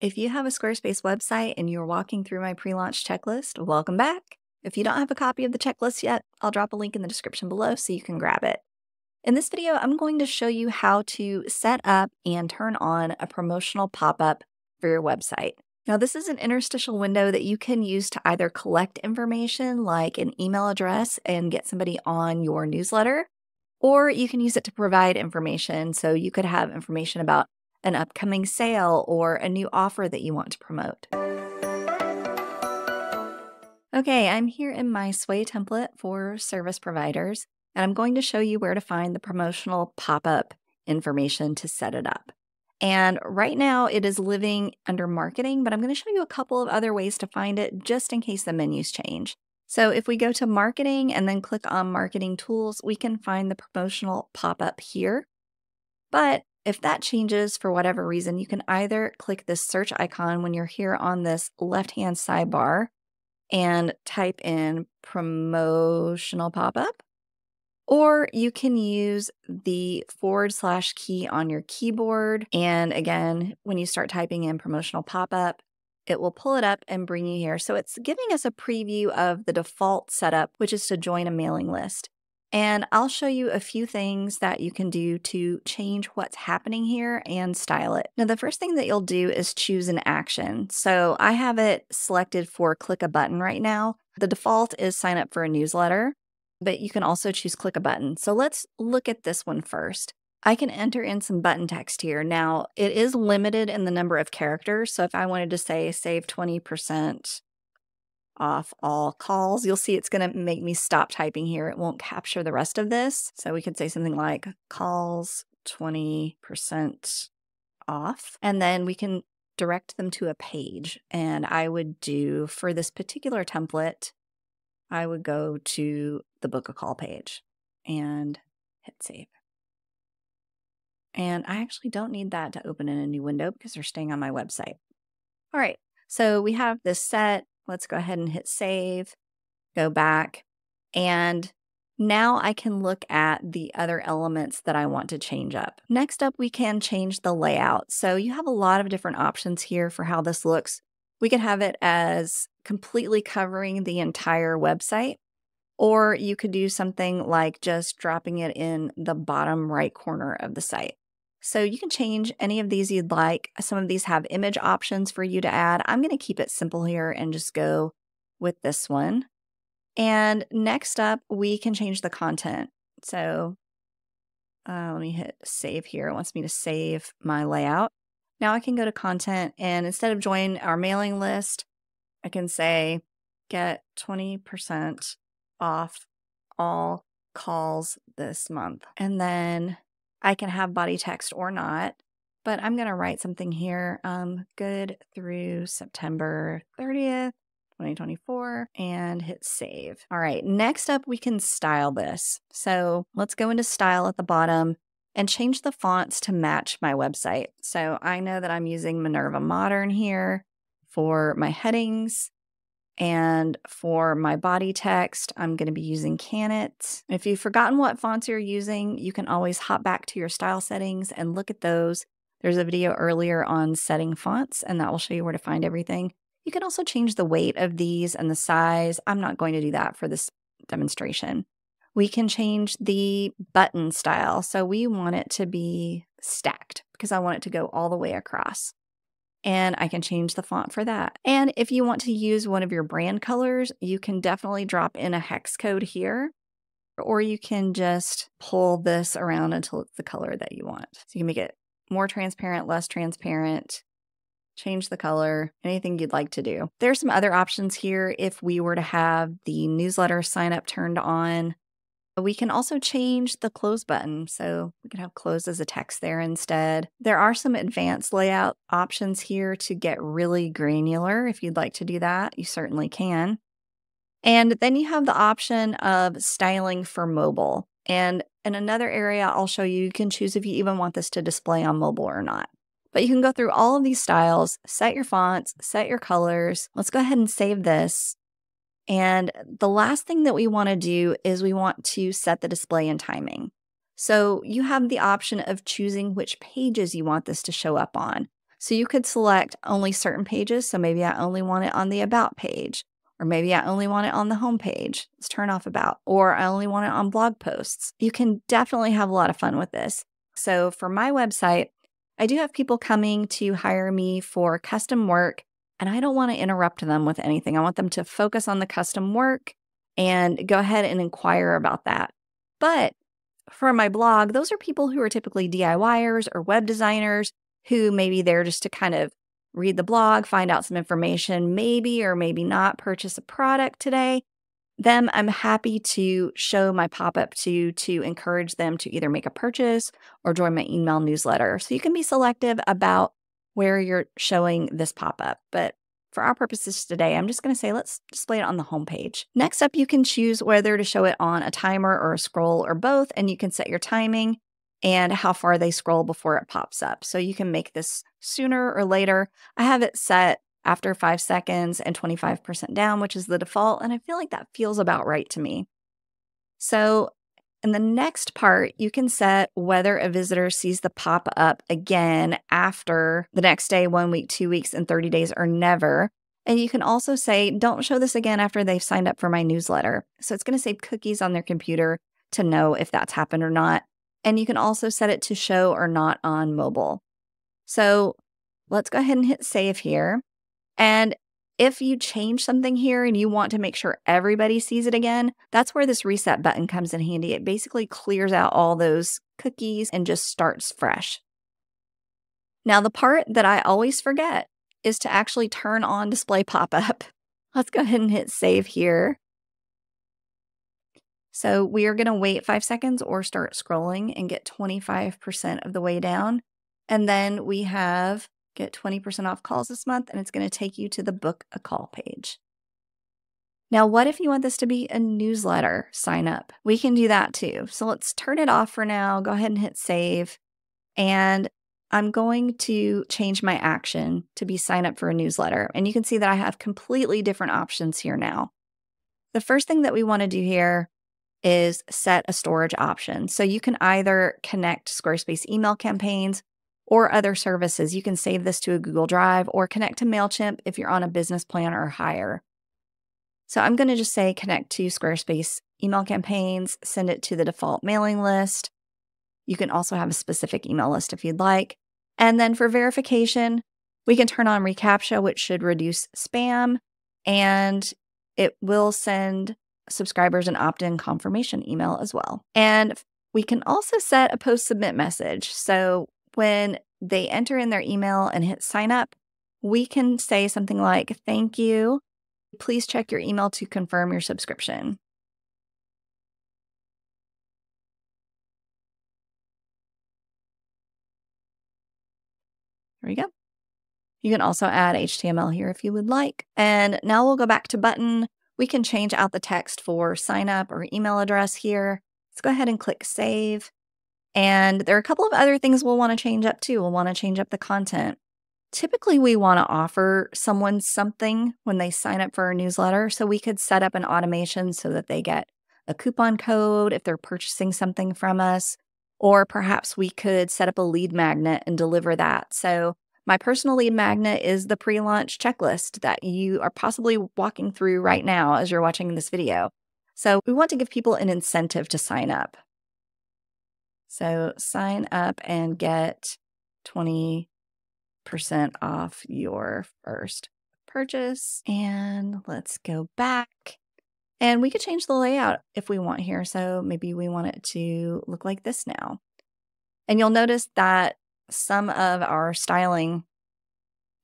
If you have a Squarespace website and you're walking through my pre-launch checklist, welcome back. If you don't have a copy of the checklist yet, I'll drop a link in the description below so you can grab it. In this video, I'm going to show you how to set up and turn on a promotional pop-up for your website. Now, this is an interstitial window that you can use to either collect information like an email address and get somebody on your newsletter, or you can use it to provide information. So you could have information about an upcoming sale or a new offer that you want to promote. Okay, I'm here in my Sway template for service providers, and I'm going to show you where to find the promotional pop-up information to set it up. And right now it is living under marketing, but I'm going to show you a couple of other ways to find it just in case the menus change. So if we go to marketing and then click on marketing tools, we can find the promotional pop-up here. But if that changes for whatever reason, you can either click this search icon when you're here on this left-hand sidebar and type in promotional pop-up, or you can use the / key on your keyboard. And again, when you start typing in promotional pop-up, it will pull it up and bring you here. So it's giving us a preview of the default setup, which is to join a mailing list. And I'll show you a few things that you can do to change what's happening here and style it. Now, the first thing that you'll do is choose an action. So I have it selected for click a button right now. The default is sign up for a newsletter, but you can also choose click a button. So let's look at this one first. I can enter in some button text here. Now, it is limited in the number of characters. So if I wanted to say save 20% off all calls, you'll see it's going to make me stop typing here. It won't capture the rest of this. So we could say something like calls 20% off, and then we can direct them to a page. And I would do, for this particular template, I would go to the book a call page and hit save. And I actually don't need that to open in a new window because they're staying on my website. All right, so we have this set. Let's go ahead and hit save, go back, and now I can look at the other elements that I want to change up. Next up, we can change the layout. So you have a lot of different options here for how this looks. We could have it as completely covering the entire website, or you could do something like just dropping it in the bottom right corner of the site. So you can change any of these you'd like. Some of these have image options for you to add. I'm going to keep it simple here and just go with this one. And next up, we can change the content. So let me hit save here. It wants me to save my layout. Now I can go to content, and instead of join our mailing list, I can say get 20% off all calls this month. And then I can have body text or not, but I'm going to write something here. Good through September 30th, 2024, and hit save. All right, next up, we can style this. So let's go into style at the bottom and change the fonts to match my website. So I know that I'm using Minerva Modern here for my headings, and for my body text, I'm going to be using Canets. If you've forgotten what fonts you're using, you can always hop back to your style settings and look at those. There's a video earlier on setting fonts, and that will show you where to find everything. You can also change the weight of these and the size. I'm not going to do that for this demonstration. We can change the button style. So we want it to be stacked because I want it to go all the way across. And I can change the font for that. And if you want to use one of your brand colors, you can definitely drop in a hex code here, or you can just pull this around until it's the color that you want. So you can make it more transparent, less transparent, change the color, anything you'd like to do. There's some other options here. If we were to have the newsletter sign up turned on, we can also change the close button. So we can have close as a text there instead. There are some advanced layout options here to get really granular. If you'd like to do that, you certainly can. And then you have the option of styling for mobile. And in another area I'll show you, you can choose if you even want this to display on mobile or not. But you can go through all of these styles, set your fonts, set your colors. Let's go ahead and save this. And the last thing that we want to do is we want to set the display and timing. So you have the option of choosing which pages you want this to show up on. So you could select only certain pages. So maybe I only want it on the About page, or maybe I only want it on the home page. Let's turn off About, or I only want it on blog posts. You can definitely have a lot of fun with this. So for my website, I do have people coming to hire me for custom work, and I don't want to interrupt them with anything. I want them to focus on the custom work and go ahead and inquire about that. But for my blog, those are people who are typically DIYers or web designers who maybe they're just to kind of read the blog, find out some information, maybe or maybe not purchase a product today. Them, I'm happy to show my pop-up to encourage them to either make a purchase or join my email newsletter. So you can be selective about where you're showing this pop-up. But for our purposes today, I'm just going to say let's display it on the home page. Next up, you can choose whether to show it on a timer or a scroll or both, and you can set your timing and how far they scroll before it pops up. So you can make this sooner or later. I have it set after 5 seconds and 25% down, which is the default. And I feel like that feels about right to me. So in the next part, you can set whether a visitor sees the pop-up again after the next day, 1 week, 2 weeks, and 30 days or never. And you can also say, don't show this again after they've signed up for my newsletter. So it's going to save cookies on their computer to know if that's happened or not. And you can also set it to show or not on mobile. So let's go ahead and hit save here. And if you change something here and you want to make sure everybody sees it again, that's where this reset button comes in handy. It basically clears out all those cookies and just starts fresh. Now, the part that I always forget is to actually turn on display pop-up. Let's go ahead and hit save here. So we are going to wait 5 seconds or start scrolling and get 25% of the way down. And then we have get 20% off calls this month, and it's going to take you to the book a call page. Now, what if you want this to be a newsletter sign up? We can do that too. So let's turn it off for now. Go ahead and hit save. And I'm going to change my action to be sign up for a newsletter. And you can see that I have completely different options here now. The first thing that we want to do here is set a storage option. So you can either connect Squarespace email campaigns or other services. You can save this to a Google Drive or connect to MailChimp if you're on a business plan or higher. So I'm going to just say connect to Squarespace email campaigns, send it to the default mailing list. You can also have a specific email list if you'd like. And then for verification, we can turn on reCAPTCHA, which should reduce spam, and it will send subscribers an opt-in confirmation email as well. And we can also set a post submit message. So when they enter in their email and hit sign up, we can say something like, thank you. Please check your email to confirm your subscription. There we go. You can also add HTML here if you would like. And now we'll go back to button. We can change out the text for sign up or email address here. Let's go ahead and click save. And there are a couple of other things we'll want to change up too. We'll want to change up the content. Typically, we want to offer someone something when they sign up for our newsletter. So we could set up an automation so that they get a coupon code if they're purchasing something from us, or perhaps we could set up a lead magnet and deliver that. So my personal lead magnet is the pre-launch checklist that you are possibly walking through right now as you're watching this video. So we want to give people an incentive to sign up. So sign up and get 20% off your first purchase. And let's go back. And we could change the layout if we want here. So maybe we want it to look like this now. And you'll notice that some of our styling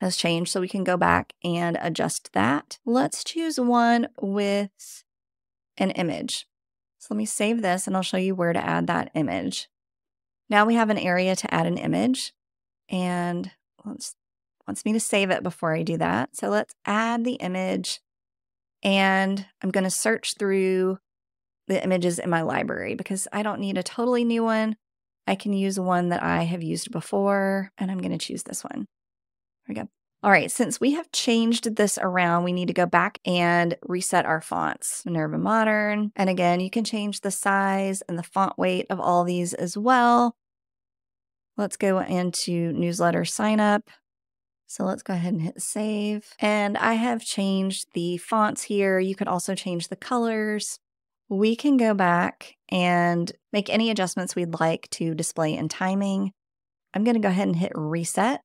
has changed, so we can go back and adjust that. Let's choose one with an image. So let me save this and I'll show you where to add that image. Now we have an area to add an image, and it wants me to save it before I do that. So let's add the image, and I'm going to search through the images in my library because I don't need a totally new one. I can use one that I have used before, and I'm going to choose this one. There we go. All right, since we have changed this around, we need to go back and reset our fonts. Minerva Modern. And again, you can change the size and the font weight of all these as well. Let's go into newsletter sign up. So let's go ahead and hit save. And I have changed the fonts here. You could also change the colors. We can go back and make any adjustments we'd like to display and timing. I'm going to go ahead and hit reset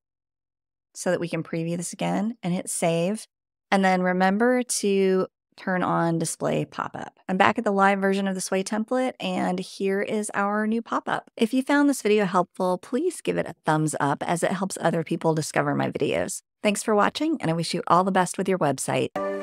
so that we can preview this again and hit save. And then remember to turn on display pop-up. I'm back at the live version of the Sway template, and here is our new pop-up. If you found this video helpful, please give it a thumbs up as it helps other people discover my videos. Thanks for watching, and I wish you all the best with your website.